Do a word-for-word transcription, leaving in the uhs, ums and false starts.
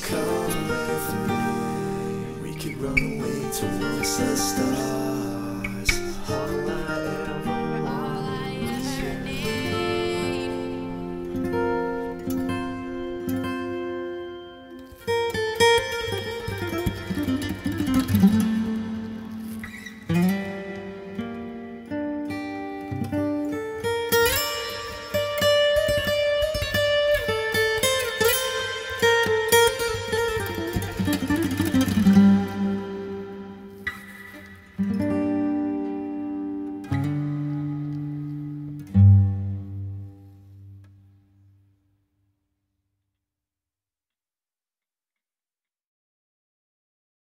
Come with me, we could run away towards the stars.